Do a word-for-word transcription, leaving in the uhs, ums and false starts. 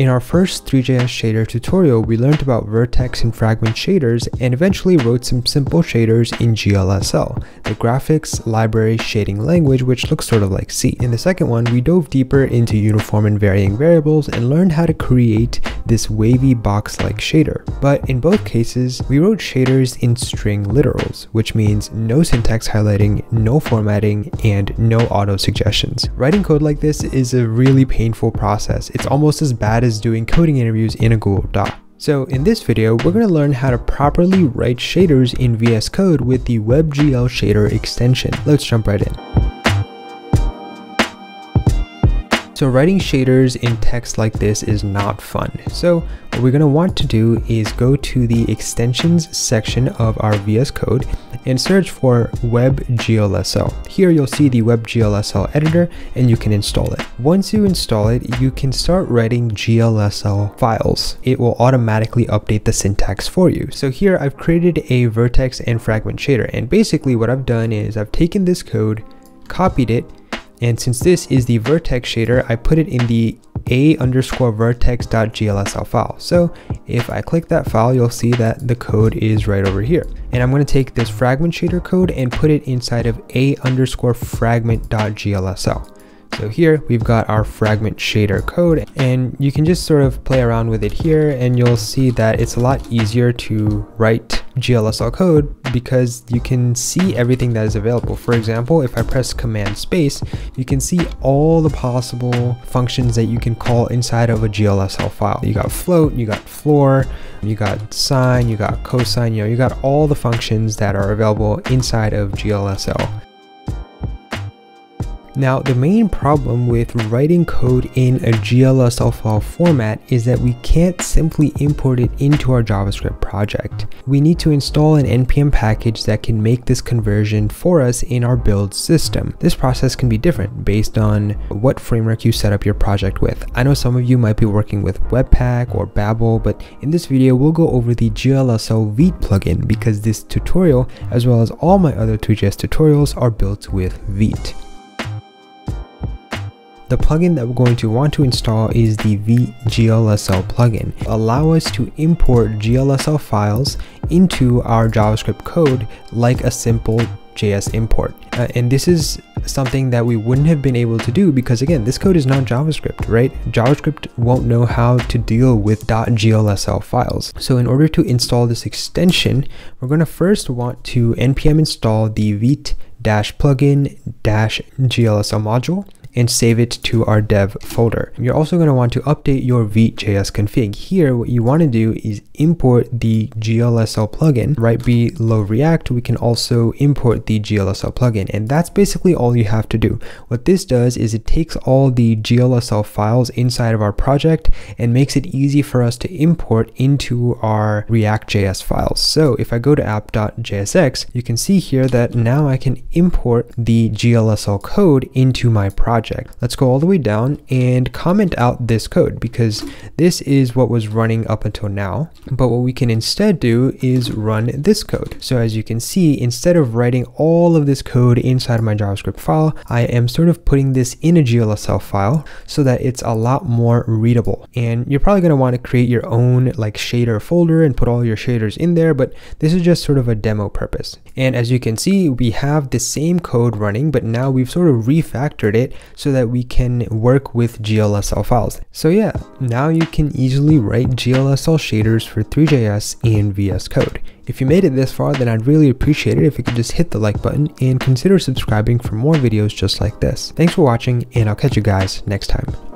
In our first three J S shader tutorial, we learned about vertex and fragment shaders and eventually wrote some simple shaders in G L S L, the graphics library shading language, which looks sort of like C. In the second one, we dove deeper into uniform and varying variables and learned how to create this wavy box-like shader. But in both cases, we wrote shaders in string literals, which means no syntax highlighting, no formatting, and no auto suggestions. Writing code like this is a really painful process. It's almost as bad as doing coding interviews in a Google Doc. So in this video, we're going to learn how to properly write shaders in V S Code with the WebGL shader extension. Let's jump right in. So writing shaders in text like this is not fun. So what we're going to want to do is go to the extensions section of our V S Code and search for WebGLSL. Here you'll see the WebGLSL editor and you can install it. Once you install it, you can start writing G L S L files. It will automatically update the syntax for you. So here I've created a vertex and fragment shader, and basically what I've done is I've taken this code, copied it, and since this is the vertex shader, I put it in the a underscore vertex.glsl file. So if I click that file, you'll see that the code is right over here. And I'm going to take this fragment shader code and put it inside of a underscore fragment.glsl. So here we've got our fragment shader code, and you can just sort of play around with it here, and you'll see that it's a lot easier to write G L S L code because you can see everything that is available. For example, if I press command space, you can see all the possible functions that you can call inside of a G L S L file. You got float, you got floor, you got sine, you got cosine, you know, you got all the functions that are available inside of G L S L. Now, the main problem with writing code in a G L S L file format is that we can't simply import it into our JavaScript project. We need to install an N P M package that can make this conversion for us in our build system. This process can be different based on what framework you set up your project with. I know some of you might be working with Webpack or Babel, but in this video, we'll go over the G L S L Vite plugin because this tutorial, as well as all my other three J S tutorials, are built with Vite. The plugin that we're going to want to install is the vite-glsl plugin. Allow us to import G L S L files into our JavaScript code like a simple J S import. Uh, and this is something that we wouldn't have been able to do because, again, this code is not JavaScript, right? JavaScript won't know how to deal with .glsl files. So in order to install this extension, we're going to first want to npm install the vite-plugin-glsl module and save it to our dev folder. You're also going to want to update your vite.js config. Here, what you want to do is import the G L S L plugin. Right below React, we can also import the G L S L plugin, and that's basically all you have to do. What this does is it takes all the G L S L files inside of our project and makes it easy for us to import into our React.js files. So if I go to app.jsx, you can see here that now I can import the G L S L code into my project. Let's go all the way down and comment out this code because this is what was running up until now. But what we can instead do is run this code. So as you can see, instead of writing all of this code inside of my JavaScript file, I am sort of putting this in a G L S L file so that it's a lot more readable. And you're probably going to want to create your own like shader folder and put all your shaders in there, but this is just sort of a demo purpose. And as you can see, we have the same code running, but now we've sort of refactored it so that we can work with G L S L files. So yeah, now you can easily write G L S L shaders for three J S in V S Code. If you made it this far, then I'd really appreciate it if you could just hit the like button and consider subscribing for more videos just like this. Thanks for watching, and I'll catch you guys next time.